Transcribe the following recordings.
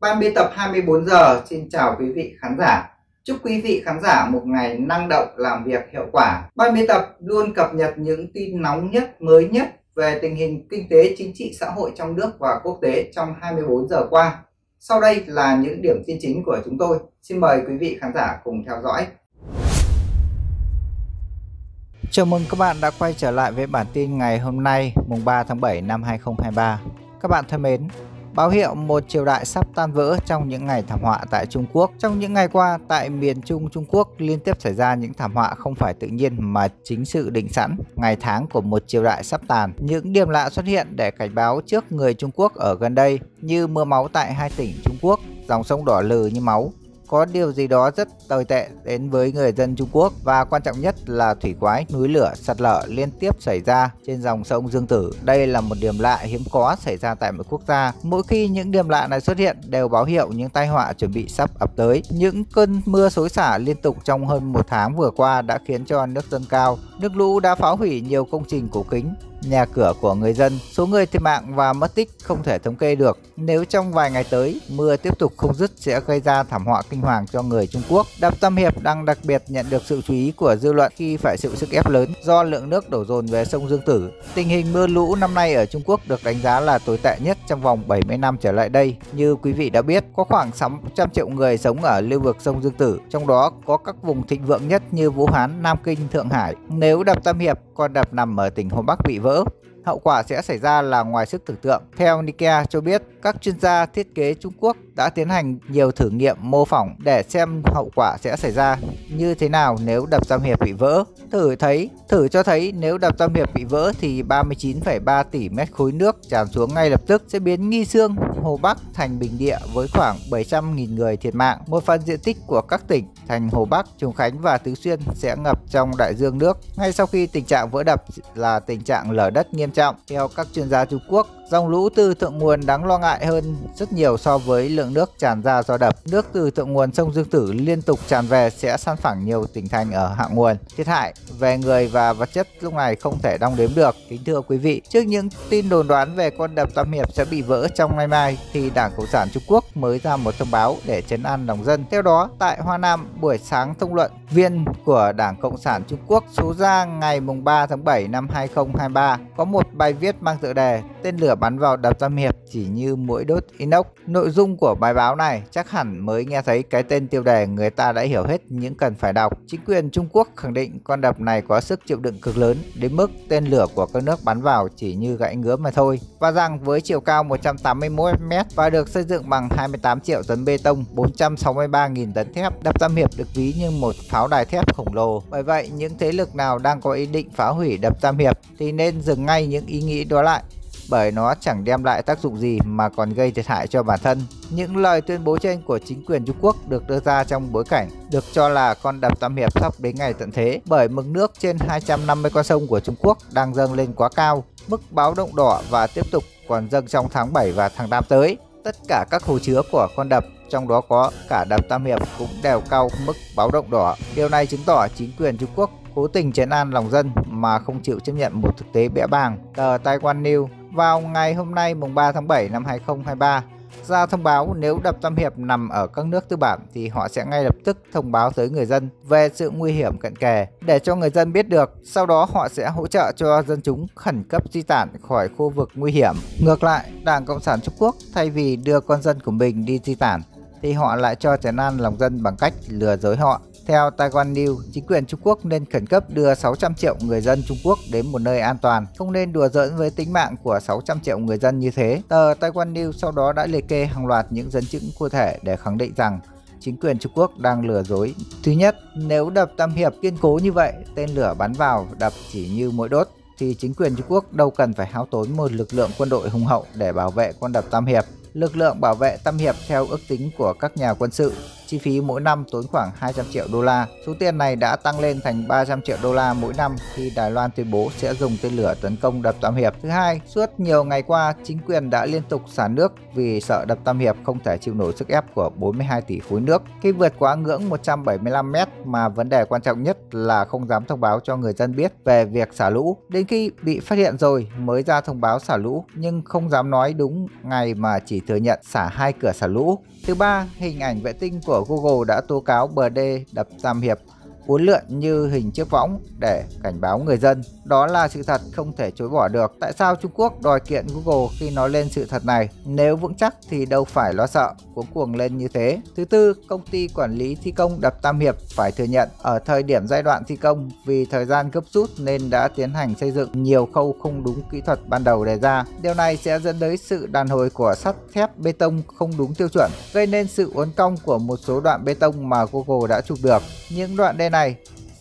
Ban biên tập 24 giờ xin chào quý vị khán giả. Chúc quý vị khán giả một ngày năng động, làm việc hiệu quả. Ban biên tập luôn cập nhật những tin nóng nhất, mới nhất về tình hình kinh tế, chính trị, xã hội trong nước và quốc tế trong 24 giờ qua. Sau đây là những điểm tin chính của chúng tôi. Xin mời quý vị khán giả cùng theo dõi. Chào mừng các bạn đã quay trở lại với bản tin ngày hôm nay, mùng 3 tháng 7 năm 2023. Các bạn thân mến, báo hiệu một triều đại sắp tan vỡ trong những ngày thảm họa tại Trung Quốc. Trong những ngày qua, tại miền Trung Trung Quốc liên tiếp xảy ra những thảm họa không phải tự nhiên mà chính sự định sẵn, ngày tháng của một triều đại sắp tàn. Những điểm lạ xuất hiện để cảnh báo trước người Trung Quốc ở gần đây, như mưa máu tại hai tỉnh Trung Quốc, dòng sông đỏ lừ như máu. Có điều gì đó rất tồi tệ đến với người dân Trung Quốc, và quan trọng nhất là thủy quái, núi lửa, sạt lở liên tiếp xảy ra trên dòng sông Dương Tử. Đây là một điểm lạ hiếm có xảy ra tại một quốc gia. Mỗi khi những điểm lạ này xuất hiện đều báo hiệu những tai họa chuẩn bị sắp ập tới. Những cơn mưa xối xả liên tục trong hơn một tháng vừa qua đã khiến cho nước dâng cao. Nước lũ đã phá hủy nhiều công trình cổ kính, nhà cửa của người dân. Số người thiệt mạng và mất tích không thể thống kê được. Nếu trong vài ngày tới mưa tiếp tục không dứt sẽ gây ra thảm họa kinh hoàng cho người Trung Quốc. Đập Tam Hiệp đang đặc biệt nhận được sự chú ý của dư luận khi phải chịu sức ép lớn do lượng nước đổ dồn về sông Dương Tử. Tình hình mưa lũ năm nay ở Trung Quốc được đánh giá là tồi tệ nhất trong vòng 70 năm trở lại đây. Như quý vị đã biết, có khoảng 600 triệu người sống ở lưu vực sông Dương Tử, trong đó có các vùng thịnh vượng nhất như Vũ Hán, Nam Kinh, Thượng Hải. Nếu đập Tam Hiệp, con đập nằm ở tỉnh Hồ Bắc bị vỡ, hậu quả sẽ xảy ra là ngoài sức tưởng tượng. Theo Nikkei cho biết, các chuyên gia thiết kế Trung Quốc đã tiến hành nhiều thử nghiệm mô phỏng để xem hậu quả sẽ xảy ra như thế nào nếu đập Tam Hiệp bị vỡ. Thử cho thấy nếu đập Tam Hiệp bị vỡ thì 39,3 tỷ mét khối nước tràn xuống ngay lập tức, sẽ biến Nghi Xương, Hồ Bắc thành bình địa với khoảng 700.000 người thiệt mạng. Một phần diện tích của các tỉnh thành Hồ Bắc, Trùng Khánh và Tứ Xuyên sẽ ngập trong đại dương nước. Ngay sau khi tình trạng vỡ đập là tình trạng lở đất nghiêm trọng. Theo các chuyên gia Trung Quốc, dòng lũ từ thượng nguồn đáng lo ngại hơn rất nhiều so với lượng nước tràn ra do đập. Nước từ thượng nguồn sông Dương Tử liên tục tràn về sẽ san phẳng nhiều tỉnh thành ở hạ nguồn. Thiệt hại về người và vật chất lúc này không thể đong đếm được. Kính thưa quý vị, trước những tin đồn đoán về con đập Tam Hiệp sẽ bị vỡ trong ngày mai thì Đảng Cộng sản Trung Quốc mới ra một thông báo để trấn an lòng dân. Theo đó, tại Hoa Nam, buổi sáng thông luận viên của Đảng Cộng sản Trung Quốc số ra ngày 3 tháng 7 năm 2023 có một bài viết mang tựa đề "Tên lửa bắn vào đập Tam Hiệp chỉ như mũi đốt inox". Nội dung của bài báo này chắc hẳn mới nghe thấy cái tên tiêu đề người ta đã hiểu hết những cần phải đọc. Chính quyền Trung Quốc khẳng định con đập này có sức chịu đựng cực lớn đến mức tên lửa của các nước bắn vào chỉ như gãy ngứa mà thôi, và rằng với chiều cao 181 m và được xây dựng bằng 28 triệu tấn bê tông, 463.000 tấn thép, đập Tam Hiệp được ví như một pháo đài thép khổng lồ. Bởi vậy, những thế lực nào đang có ý định phá hủy đập Tam Hiệp thì nên dừng ngay những ý nghĩ đó lại, bởi nó chẳng đem lại tác dụng gì mà còn gây thiệt hại cho bản thân. Những lời tuyên bố trên của chính quyền Trung Quốc được đưa ra trong bối cảnh được cho là con đập Tam Hiệp sắp đến ngày tận thế, bởi mực nước trên 250 con sông của Trung Quốc đang dâng lên quá cao, mức báo động đỏ, và tiếp tục còn dâng trong tháng 7 và tháng 8 tới. Tất cả các hồ chứa của con đập, trong đó có cả đập Tam Hiệp, cũng đều cao mức báo động đỏ. Điều này chứng tỏ chính quyền Trung Quốc cố tình trấn an lòng dân mà không chịu chấp nhận một thực tế bẽ bàng. Tờ Taiwan News vào ngày hôm nay, mùng 3 tháng 7 năm 2023, ra thông báo nếu đập Tam Hiệp nằm ở các nước tư bản thì họ sẽ ngay lập tức thông báo tới người dân về sự nguy hiểm cận kề để cho người dân biết được. Sau đó họ sẽ hỗ trợ cho dân chúng khẩn cấp di tản khỏi khu vực nguy hiểm. Ngược lại, Đảng Cộng sản Trung Quốc thay vì đưa con dân của mình đi di tản thì họ lại cho trấn an lòng dân bằng cách lừa dối họ. Theo Taiwan News, chính quyền Trung Quốc nên khẩn cấp đưa 600 triệu người dân Trung Quốc đến một nơi an toàn, không nên đùa giỡn với tính mạng của 600 triệu người dân như thế. Tờ Taiwan News sau đó đã liệt kê hàng loạt những dẫn chứng cụ thể để khẳng định rằng chính quyền Trung Quốc đang lừa dối. Thứ nhất, nếu đập Tam Hiệp kiên cố như vậy, tên lửa bắn vào đập chỉ như mũi đốt, thì chính quyền Trung Quốc đâu cần phải hao tốn một lực lượng quân đội hùng hậu để bảo vệ con đập Tam Hiệp. Lực lượng bảo vệ Tam Hiệp theo ước tính của các nhà quân sự Chi phí mỗi năm tốn khoảng 200 triệu đô la. Số tiền này đã tăng lên thành 300 triệu đô la mỗi năm khi Đài Loan tuyên bố sẽ dùng tên lửa tấn công đập Tam Hiệp. Thứ hai, suốt nhiều ngày qua, chính quyền đã liên tục xả nước vì sợ đập Tam Hiệp không thể chịu nổi sức ép của 42 tỷ khối nước. Khi vượt quá ngưỡng 175 mét mà vấn đề quan trọng nhất là không dám thông báo cho người dân biết về việc xả lũ. Đến khi bị phát hiện rồi mới ra thông báo xả lũ, nhưng không dám nói đúng ngày mà chỉ thừa nhận xả 2 cửa xả lũ. Thứ ba, hình ảnh vệ tinh của Google đã tố cáo bờ đê đập Tam Hiệp uốn lượn như hình chiếc võng để cảnh báo người dân. Đó là sự thật không thể chối bỏ được. Tại sao Trung Quốc đòi kiện Google khi nói lên sự thật này? Nếu vững chắc thì đâu phải lo sợ, cuống cuồng lên như thế. Thứ tư, công ty quản lý thi công đập Tam Hiệp phải thừa nhận ở thời điểm giai đoạn thi công, vì thời gian gấp rút nên đã tiến hành xây dựng nhiều khâu không đúng kỹ thuật ban đầu đề ra. Điều này sẽ dẫn đến sự đàn hồi của sắt thép bê tông không đúng tiêu chuẩn, gây nên sự uốn cong của một số đoạn bê tông mà Google đã chụp được. Những đoạn đê này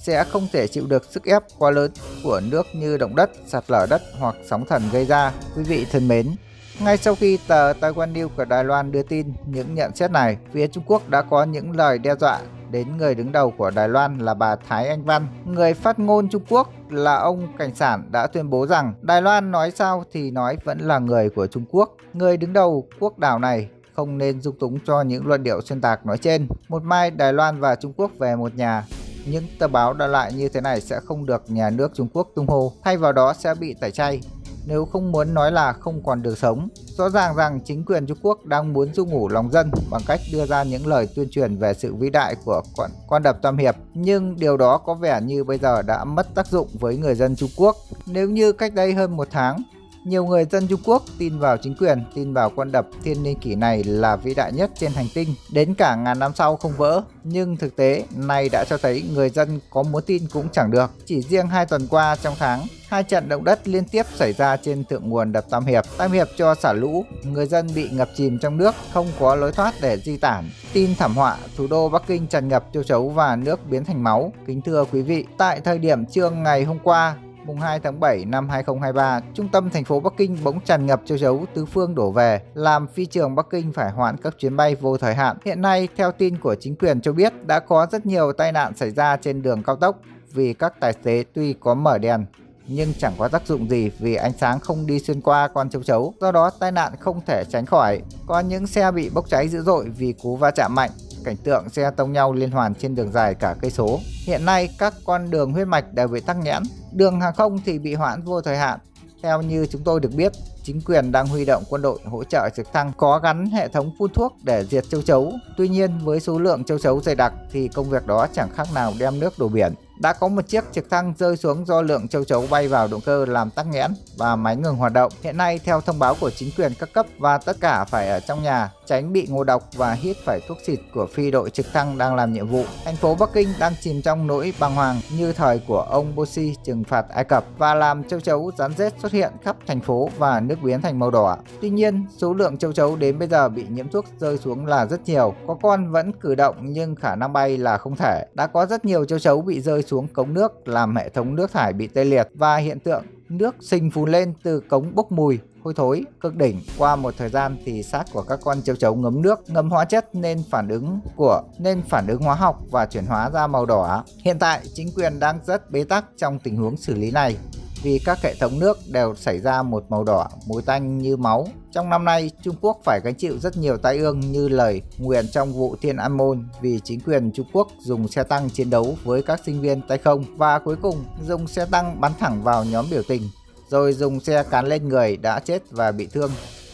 sẽ không thể chịu được sức ép quá lớn của nước như động đất, sạt lở đất hoặc sóng thần gây ra. Quý vị thân mến, ngay sau khi tờ Taiwan News của Đài Loan đưa tin những nhận xét này, phía Trung Quốc đã có những lời đe dọa đến người đứng đầu của Đài Loan là bà Thái Anh Văn. Người phát ngôn Trung Quốc là ông Cảnh Sản đã tuyên bố rằng Đài Loan nói sao thì nói vẫn là người của Trung Quốc. Người đứng đầu quốc đảo này không nên dung túng cho những luận điệu xuyên tạc nói trên. Một mai Đài Loan và Trung Quốc về một nhà, những tờ báo đăng lại như thế này sẽ không được nhà nước Trung Quốc tung hô, thay vào đó sẽ bị tẩy chay. Nếu không muốn nói là không còn đường sống. Rõ ràng rằng chính quyền Trung Quốc đang muốn du ngủ lòng dân bằng cách đưa ra những lời tuyên truyền về sự vĩ đại của con đập Tam Hiệp. Nhưng điều đó có vẻ như bây giờ đã mất tác dụng với người dân Trung Quốc. Nếu như cách đây hơn một tháng, nhiều người dân Trung Quốc tin vào chính quyền, tin vào con đập thiên niên kỷ này là vĩ đại nhất trên hành tinh, đến cả ngàn năm sau không vỡ. Nhưng thực tế này đã cho thấy người dân có muốn tin cũng chẳng được. Chỉ riêng 2 tuần qua trong tháng, 2 trận động đất liên tiếp xảy ra trên thượng nguồn đập Tam Hiệp. Tam Hiệp cho xả lũ, người dân bị ngập chìm trong nước, không có lối thoát để di tản. Tin thảm họa, thủ đô Bắc Kinh tràn ngập châu chấu và nước biến thành máu. Kính thưa quý vị, tại thời điểm trưa ngày hôm qua, mùng 2 tháng 7 năm 2023, trung tâm thành phố Bắc Kinh bỗng tràn ngập châu chấu tứ phương đổ về, làm phi trường Bắc Kinh phải hoãn các chuyến bay vô thời hạn. Hiện nay, theo tin của chính quyền cho biết, đã có rất nhiều tai nạn xảy ra trên đường cao tốc vì các tài xế tuy có mở đèn nhưng chẳng có tác dụng gì vì ánh sáng không đi xuyên qua con châu chấu, do đó tai nạn không thể tránh khỏi. Có những xe bị bốc cháy dữ dội vì cú va chạm mạnh. Cảnh tượng xe tông nhau liên hoàn trên đường dài cả cây số. Hiện nay các con đường huyết mạch đều bị tắc nghẽn, đường hàng không thì bị hoãn vô thời hạn. Theo như chúng tôi được biết, chính quyền đang huy động quân đội hỗ trợ trực thăng có gắn hệ thống phun thuốc để diệt châu chấu. Tuy nhiên với số lượng châu chấu dày đặc thì công việc đó chẳng khác nào đem nước đổ biển. Đã có một chiếc trực thăng rơi xuống do lượng châu chấu bay vào động cơ làm tắc nghẽn và máy ngừng hoạt động. Hiện nay theo thông báo của chính quyền các cấp và tất cả phải ở trong nhà, tránh bị ngộ độc và hít phải thuốc xịt của phi đội trực thăng đang làm nhiệm vụ. Thành phố Bắc Kinh đang chìm trong nỗi bàng hoàng như thời của ông Morsi trừng phạt Ai Cập và làm châu chấu rắn rết xuất hiện khắp thành phố và nước biến thành màu đỏ. Tuy nhiên, số lượng châu chấu đến bây giờ bị nhiễm thuốc rơi xuống là rất nhiều. Có con vẫn cử động nhưng khả năng bay là không thể. Đã có rất nhiều châu chấu bị rơi xuống cống nước làm hệ thống nước thải bị tê liệt và hiện tượng nước sình phun lên từ cống bốc mùi hôi thối cực đỉnh. Qua một thời gian thì xác của các con châu chấu ngấm nước, ngấm hóa chất nên phản ứng hóa học và chuyển hóa ra màu đỏ. Hiện tại chính quyền đang rất bế tắc trong tình huống xử lý này vì các hệ thống nước đều xảy ra một màu đỏ mùi tanh như máu. Trong năm nay, Trung Quốc phải gánh chịu rất nhiều tai ương như lời nguyền trong vụ Thiên An Môn vì chính quyền Trung Quốc dùng xe tăng chiến đấu với các sinh viên tay không và cuối cùng dùng xe tăng bắn thẳng vào nhóm biểu tình, rồi dùng xe cán lên người đã chết và bị thương,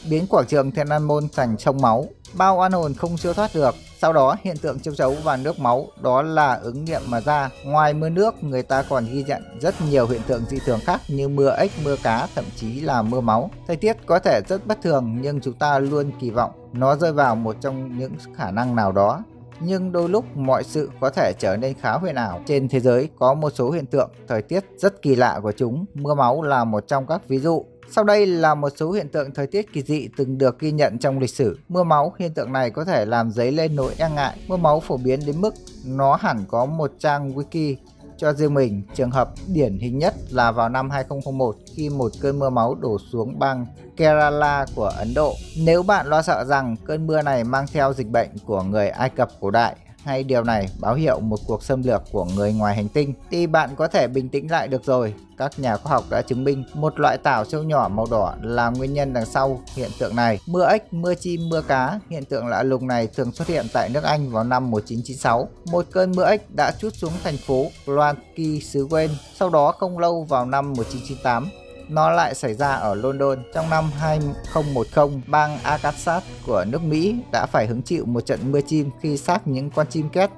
biến quảng trường Thiên An Môn thành sông máu, bao oan hồn không siêu thoát được. Sau đó hiện tượng châu chấu và nước máu đó là ứng nghiệm mà ra. Ngoài mưa nước, người ta còn ghi nhận rất nhiều hiện tượng dị thường khác như mưa ếch, mưa cá, thậm chí là mưa máu. Thời tiết có thể rất bất thường nhưng chúng ta luôn kỳ vọng nó rơi vào một trong những khả năng nào đó. Nhưng đôi lúc mọi sự có thể trở nên khá huyền ảo. Trên thế giới có một số hiện tượng thời tiết rất kỳ lạ của chúng, mưa máu là một trong các ví dụ. Sau đây là một số hiện tượng thời tiết kỳ dị từng được ghi nhận trong lịch sử. Mưa máu, hiện tượng này có thể làm dấy lên nỗi e ngại. Mưa máu phổ biến đến mức nó hẳn có một trang wiki cho riêng mình. Trường hợp điển hình nhất là vào năm 2001 khi một cơn mưa máu đổ xuống bang Kerala của Ấn Độ. Nếu bạn lo sợ rằng cơn mưa này mang theo dịch bệnh của người Ai Cập cổ đại hay điều này báo hiệu một cuộc xâm lược của người ngoài hành tinh, thì bạn có thể bình tĩnh lại được rồi. Các nhà khoa học đã chứng minh một loại tảo siêu nhỏ màu đỏ là nguyên nhân đằng sau hiện tượng này. Mưa ếch, mưa chim, mưa cá, hiện tượng lạ lùng này thường xuất hiện tại nước Anh vào năm 1996. Một cơn mưa ếch đã trút xuống thành phố Glasgow, xứ Wales. Sau đó không lâu vào năm 1998, nó lại xảy ra ở London. Trong năm 2010, bang Arkansas của nước Mỹ đã phải hứng chịu một trận mưa chim khi xác những con chim két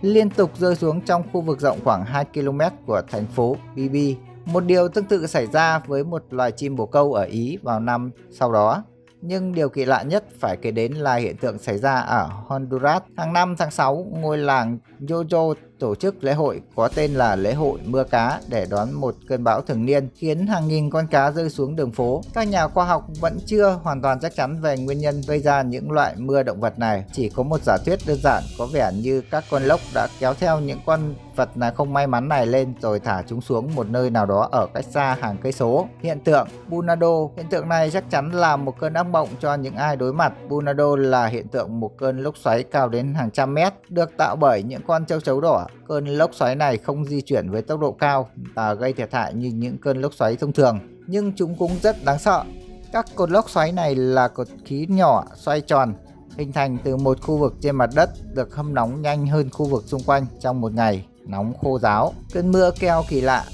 liên tục rơi xuống trong khu vực rộng khoảng 2 km của thành phố BB. Một điều tương tự xảy ra với một loài chim bồ câu ở Ý vào năm sau đó. Nhưng điều kỳ lạ nhất phải kể đến là hiện tượng xảy ra ở Honduras. Hàng năm tháng 6, ngôi làng Yoyo tổ chức lễ hội có tên là lễ hội mưa cá để đón một cơn bão thường niên khiến hàng nghìn con cá rơi xuống đường phố. Các nhà khoa học vẫn chưa hoàn toàn chắc chắn về nguyên nhân gây ra những loại mưa động vật này. Chỉ có một giả thuyết đơn giản, có vẻ như các con lốc đã kéo theo những con vật là không may mắn này lên rồi thả chúng xuống một nơi nào đó ở cách xa hàng cây số. Hiện tượng Tornado. Hiện tượng này chắc chắn là một cơn ác mộng cho những ai đối mặt. Tornado là hiện tượng một cơn lốc xoáy cao đến hàng trăm mét được tạo bởi những con châu chấu đỏ. Cơn lốc xoáy này không di chuyển với tốc độ cao và gây thiệt hại như những cơn lốc xoáy thông thường, nhưng chúng cũng rất đáng sợ. Các cột lốc xoáy này là cột khí nhỏ xoay tròn, hình thành từ một khu vực trên mặt đất được hâm nóng nhanh hơn khu vực xung quanh trong một ngày nóng khô ráo. Cơn mưa keo kỳ lạ.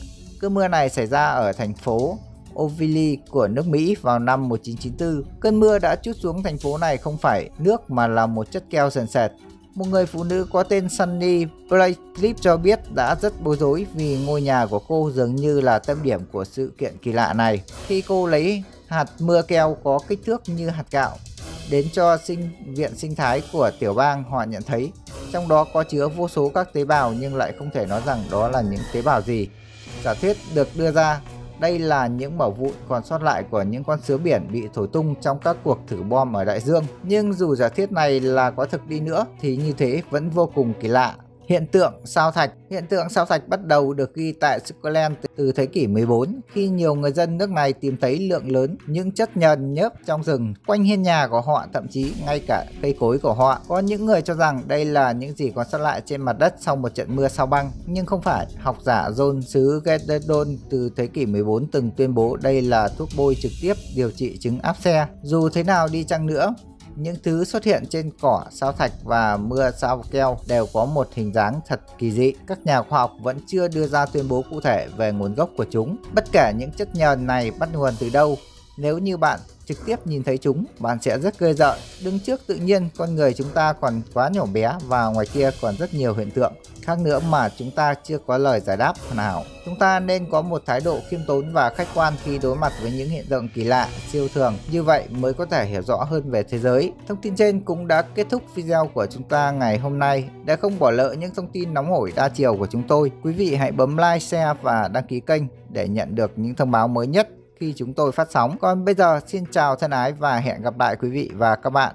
Cơn mưa này xảy ra ở thành phố Ovilly của nước Mỹ vào năm 1994. Cơn mưa đã trút xuống thành phố này không phải nước mà là một chất keo sền sệt. Một người phụ nữ có tên Sunny Blakely cho biết đã rất bối rối vì ngôi nhà của cô dường như là tâm điểm của sự kiện kỳ lạ này. Khi cô lấy hạt mưa keo có kích thước như hạt gạo đến cho viện sinh thái của tiểu bang, họ nhận thấy trong đó có chứa vô số các tế bào nhưng lại không thể nói rằng đó là những tế bào gì. Giả thuyết được đưa ra, đây là những mẩu vụn còn sót lại của những con sứa biển bị thổi tung trong các cuộc thử bom ở đại dương. Nhưng dù giả thuyết này là có thực đi nữa thì như thế vẫn vô cùng kỳ lạ. Hiện tượng sao thạch. Hiện tượng sao thạch bắt đầu được ghi tại Scotland từ thế kỷ 14 khi nhiều người dân nước này tìm thấy lượng lớn những chất nhờn nhớp trong rừng quanh hiên nhà của họ, thậm chí ngay cả cây cối của họ. Có những người cho rằng đây là những gì còn sót lại trên mặt đất sau một trận mưa sao băng, nhưng không phải. Học giả John xứ Gededon từ thế kỷ 14 từng tuyên bố đây là thuốc bôi trực tiếp điều trị chứng áp xe. Dù thế nào đi chăng nữa, những thứ xuất hiện trên cỏ sao thạch và mưa sao keo đều có một hình dáng thật kỳ dị. Các nhà khoa học vẫn chưa đưa ra tuyên bố cụ thể về nguồn gốc của chúng. Bất kể những chất nhờn này bắt nguồn từ đâu, nếu như bạn trực tiếp nhìn thấy chúng, bạn sẽ rất ghê rợn. Đứng trước tự nhiên, con người chúng ta còn quá nhỏ bé và ngoài kia còn rất nhiều hiện tượng khác nữa mà chúng ta chưa có lời giải đáp hoàn hảo. Chúng ta nên có một thái độ khiêm tốn và khách quan khi đối mặt với những hiện tượng kỳ lạ, siêu thường, như vậy mới có thể hiểu rõ hơn về thế giới. Thông tin trên cũng đã kết thúc video của chúng ta ngày hôm nay. Để không bỏ lỡ những thông tin nóng hổi đa chiều của chúng tôi, quý vị hãy bấm like, share và đăng ký kênh để nhận được những thông báo mới nhất khi chúng tôi phát sóng. Còn bây giờ xin chào thân ái và hẹn gặp lại quý vị và các bạn.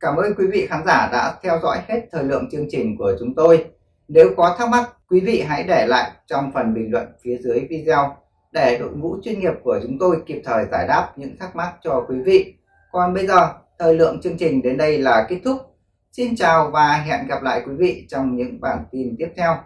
Cảm ơn quý vị khán giả đã theo dõi hết thời lượng chương trình của chúng tôi. Nếu có thắc mắc, quý vị hãy để lại trong phần bình luận phía dưới video để đội ngũ chuyên nghiệp của chúng tôi kịp thời giải đáp những thắc mắc cho quý vị. Còn bây giờ, thời lượng chương trình đến đây là kết thúc. Xin chào và hẹn gặp lại quý vị trong những bản tin tiếp theo.